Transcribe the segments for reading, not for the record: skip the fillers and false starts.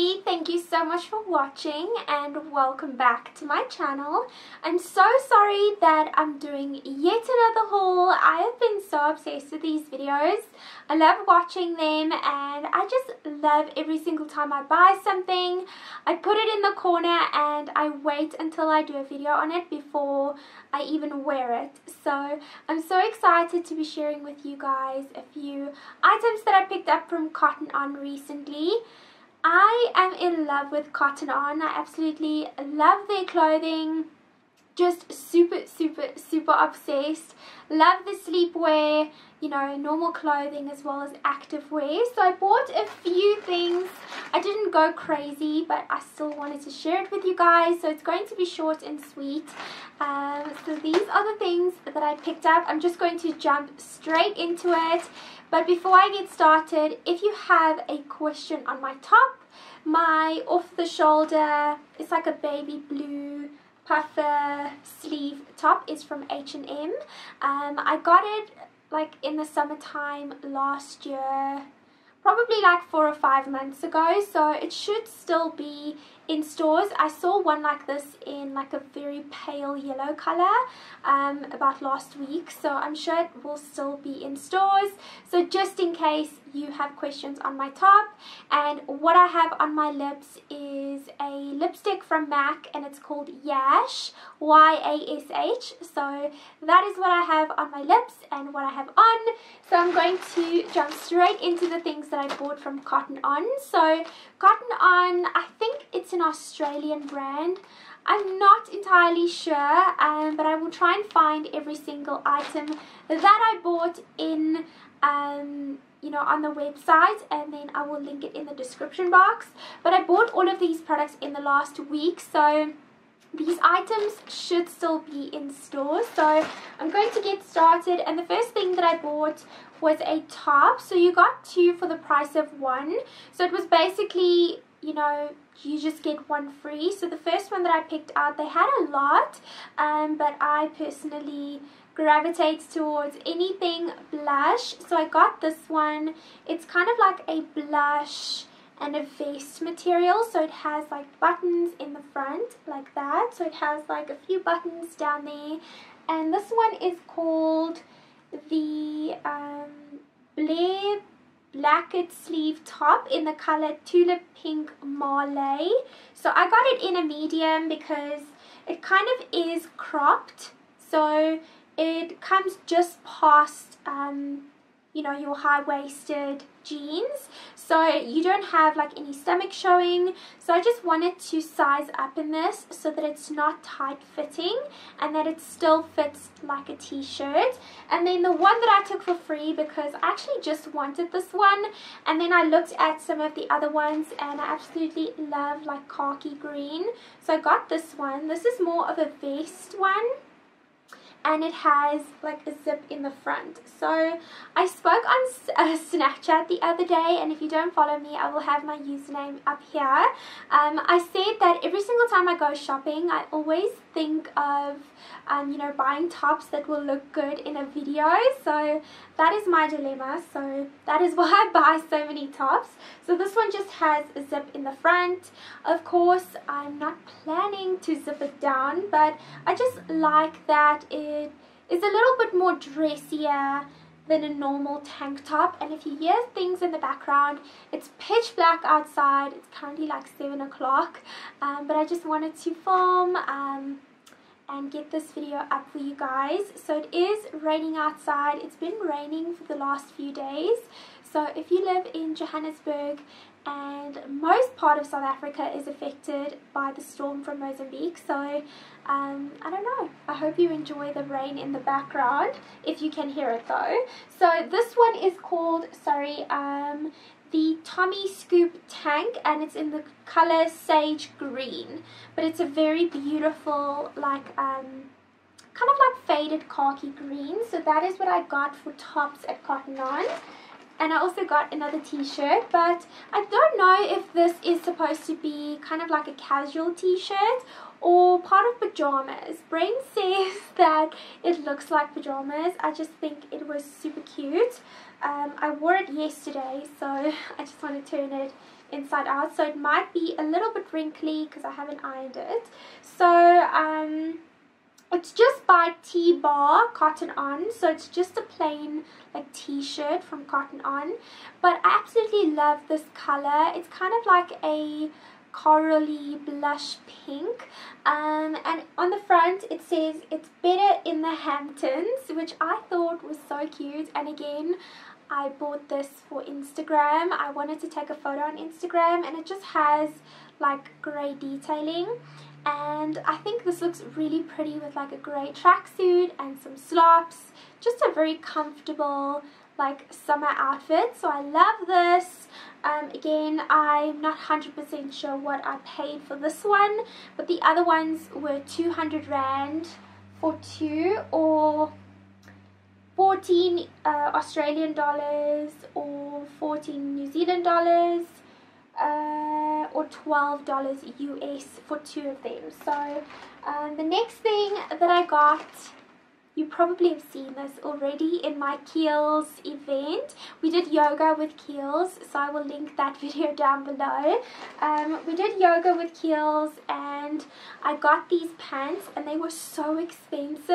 everybody, thank you so much for watching and welcome back to my channel. I'm so sorry that I'm doing yet another haul. I have been so obsessed with these videos. I love watching them and I just love every single time I buy something. I put it in the corner and I wait until I do a video on it before I even wear it. So I'm so excited to be sharing with you guys a few items that I picked up from Cotton On recently. I am in love with Cotton On. I absolutely love their clothing. Just super obsessed. Love the sleepwear, you know, normal clothing as well as active wear. So I bought a few things. I didn't go crazy, but I still wanted to share it with you guys. So it's going to be short and sweet. So these are the things that I picked up. I'm just going to jump straight into it. But before I get started, if you have a question on my top, my off-the-shoulder, it's like a baby blue puffer sleeve top is from H&M. I got it like in the summertime last year, probably like 4 or 5 months ago, so it should still be in stores. I saw one like this in like a very pale yellow color about last week, so I'm sure it will still be in stores. So just in case you have questions on my top. And what I have on my lips is a lipstick from Mac and it's called Yash, Y-A-S-H. So that is what I have on my lips and what I have on. So I'm going to jump straight into the things that I bought from Cotton On. So Cotton On, I think it's an Australian brand. I'm not entirely sure, but I will try and find every single item that I bought in you know, on the website, and then I will link it in the description box. But I bought all of these products in the last week, so these items should still be in store. So I'm going to get started, and the first thing that I bought was a top. So you got two for the price of one, so it was basically, you know, you just get one free. So the first one that I picked out, they had a lot, but I personally gravitates towards anything blush, so I got this one. It's kind of like a blush and a vest material, so it has like buttons in the front like that, so it has like a few buttons down there. And this one is called the Blair Blacked Sleeve Top in the color Tulip Pink Marley. So I got it in a medium because it kind of is cropped, so it comes just past, you know, your high-waisted jeans, so you don't have like any stomach showing. So I just wanted to size up in this so that it's not tight-fitting and that it still fits like a t-shirt. And then the one that I took for free, because I actually just wanted this one, and then I looked at some of the other ones and I absolutely love like khaki green, so I got this one. This is more of a vest one, and it has like a zip in the front. So I spoke on Snapchat the other day, and if you don't follow me, I will have my username up here. I said that every single time I go shopping, I always think of you know, buying tops that will look good in a video. So that is my dilemma, so that is why I buy so many tops. So this one just has a zip in the front. Of course, I'm not planning to zip it down, but I just like that it is a little bit more dressier than a normal tank top. And if you hear things in the background, it's pitch black outside. It's currently like 7 o'clock, but I just wanted to film and get this video up for you guys. So it is raining outside. It's been raining for the last few days, so if you live in Johannesburg, and most part of South Africa is affected by the storm from Mozambique, so I don't know, I hope you enjoy the rain in the background if you can hear it though. So this one is called, sorry, the Tommy Scoop Tank, and it's in the color sage green, but it's a very beautiful like kind of like faded khaki green. So that is what I got for tops at Cotton On. And I also got another t-shirt, but I don't know if this is supposed to be kind of like a casual t-shirt or part of pajamas. Brain says that it looks like pajamas. I just think it was super cute. I wore it yesterday, so I just want to turn it inside out, so it might be a little bit wrinkly because I haven't ironed it. So it's just by T-Bar Cotton On, so it's just a plain like t-shirt from Cotton On, but I absolutely love this color. It's kind of like a corally blush pink, and on the front it says it's better in the Hamptons, which I thought was so cute. And again, I bought this for Instagram. I wanted to take a photo on Instagram, and it just has like grey detailing, and I think this looks really pretty with like a grey tracksuit and some slops. Just a very comfortable like summer outfit, so I love this. Again, I'm not 100% sure what I paid for this one, but the other ones were 200 Rand for two, or 14 Australian dollars, or 14 New Zealand dollars, or $12 US for two of them. So the next thing that I got, you probably have seen this already in my Kiehl's event. We did yoga with Kiehl's, so I will link that video down below. We did yoga with Kiehl's, and I got these pants, and they were so expensive.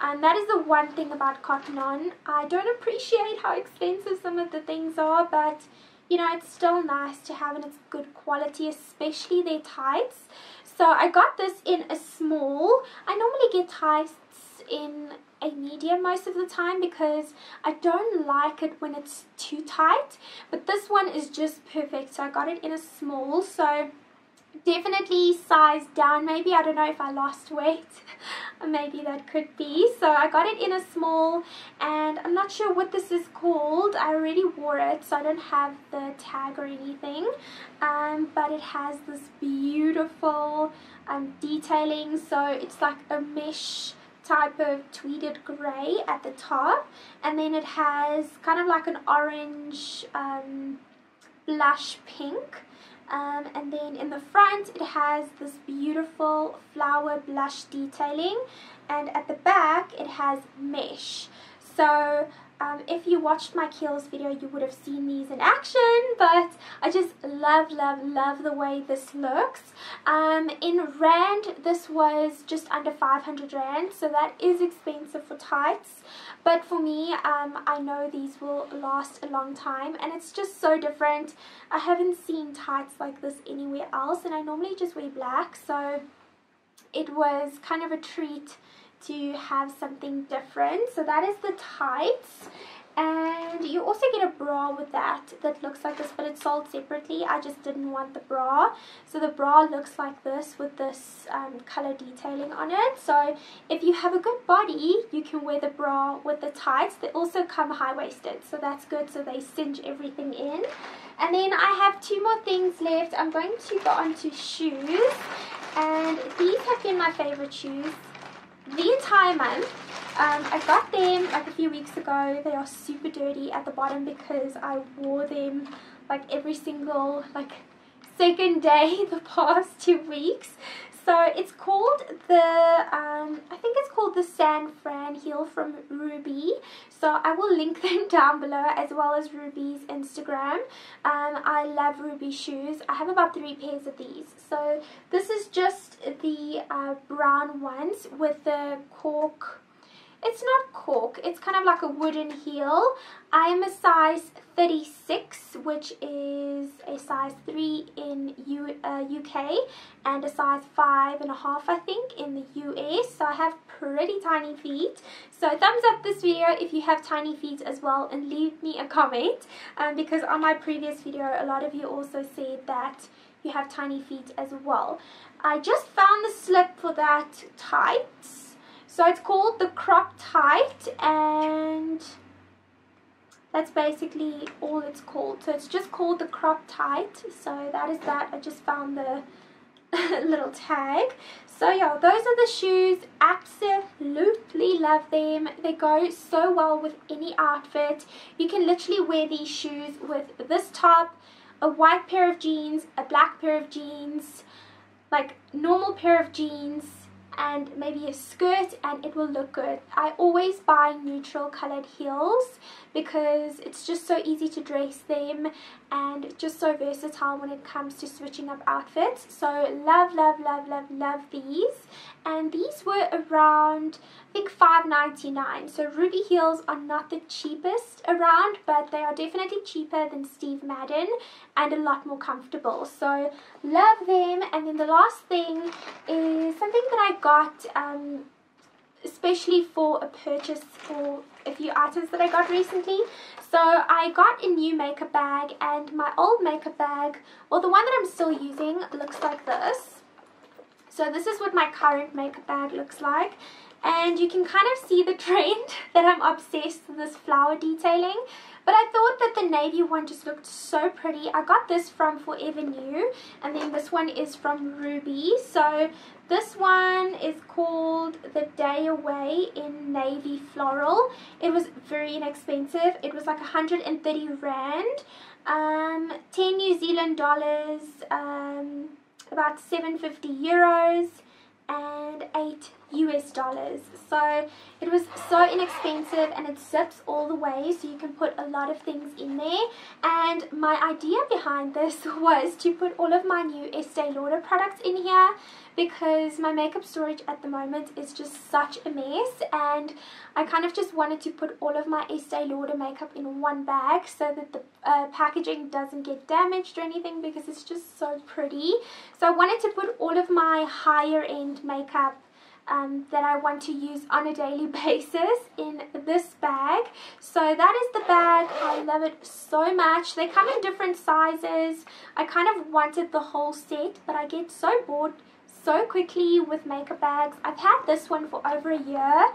And that is the one thing about Cotton On. I don't appreciate how expensive some of the things are, but you know, it's still nice to have, and it's good quality, especially their tights. So I got this in a small. I normally get tights in a medium most of the time because I don't like it when it's too tight, but this one is just perfect. So I got it in a small, so definitely size down, maybe. I don't know if I lost weight maybe that could be. So I got it in a small, and I'm not sure what this is called. I already wore it, so I don't have the tag or anything, but it has this beautiful detailing. So it's like a mesh type of tweeded grey at the top, and then it has kind of like an orange blush pink, and then in the front it has this beautiful flower blush detailing, and at the back it has mesh. So if you watched my Kiehl's video, you would have seen these in action, but I just love the way this looks. In Rand, this was just under 500 Rand, so that is expensive for tights. But for me, I know these will last a long time, and it's just so different. I haven't seen tights like this anywhere else, and I normally just wear black, so it was kind of a treat to have something different. So that is the tights, and you also get a bra with that looks like this, but it's sold separately. I just didn't want the bra, so the bra looks like this with this color detailing on it. So if you have a good body, you can wear the bra with the tights. They also come high-waisted, so that's good, so they cinch everything in. And then I have two more things left. I'm going to go on to shoes, and these have been my favorite shoes the entire month. I got them like a few weeks ago. They are super dirty at the bottom because I wore them like every single like second day the past 2 weeks. So it's called the I think it's called the San Fran heel from Ruby, so I will link them down below, as well as Ruby's Instagram. I love Ruby shoes. I have about 3 pairs of these. So this is just the brown ones with the cork. It's not cork, it's kind of like a wooden heel. I'm a size 36, which is a size 3 in UK, and a size 5.5 I think in the US, so I have pretty tiny feet. So thumbs up this video if you have tiny feet as well, and leave me a comment, because on my previous video a lot of you also said that you have tiny feet as well. I just found the slip for that tights. So it's called the crop tight, and that's basically all it's called. So it's just called the crop tight. So that is that. I just found the little tag. So yeah, those are the shoes. Absolutely love them. They go so well with any outfit. You can literally wear these shoes with this top, a white pair of jeans, a black pair of jeans, like normal pair of jeans, and maybe a skirt, and it will look good. I always buy neutral colored heels because it's just so easy to dress them and just so versatile when it comes to switching up outfits. So love, love, love, love, love these. And these were around, I think, $5.99. So Ruby heels are not the cheapest around, but they are definitely cheaper than Steve Madden and a lot more comfortable. So love them. And then the last thing is something that I got especially for a purchase for a few items that I got recently. So I got a new makeup bag, and my old makeup bag, well, the one that I'm still using, looks like this. So this is what my current makeup bag looks like, and you can kind of see the trend that I'm obsessed with this flower detailing. But I thought that the navy one just looked so pretty. I got this from Forever New, and then this one is from Ruby. So this one is called The Day Away in Navy Floral. It was very inexpensive. It was like 130 Rand, 10 New Zealand dollars, about 750 euros, and $8 US. So it was so inexpensive, and it zips all the way, so you can put a lot of things in there. And my idea behind this was to put all of my new Estee Lauder products in here, because my makeup storage at the moment is just such a mess, and I kind of just wanted to put all of my Estee Lauder makeup in one bag so that the packaging doesn't get damaged or anything, because it's just so pretty. So I wanted to put all of my higher end makeup that I want to use on a daily basis in this bag. So that is the bag. I love it so much. They come in different sizes. I kind of wanted the whole set, but I get so bored so quickly with makeup bags. I've had this one for over a year,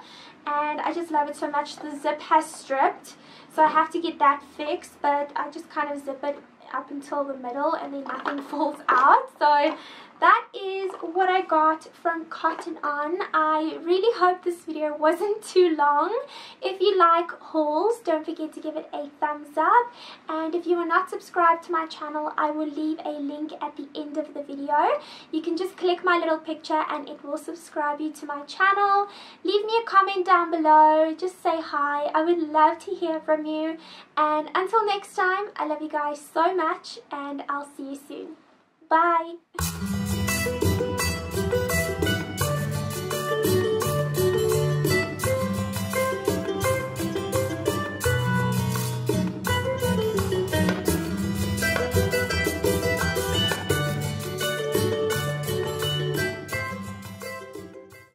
and I just love it so much. The zip has stripped, so I have to get that fixed, but I just kind of zip it up until the middle, and then nothing falls out. So that is what I got from Cotton On. I really hope this video wasn't too long. If you like hauls, don't forget to give it a thumbs up. And if you are not subscribed to my channel, I will leave a link at the end of the video. You can just click my little picture and it will subscribe you to my channel. Leave me a comment down below. Just say hi. I would love to hear from you. And until next time, I love you guys so much, and I'll see you soon. Bye.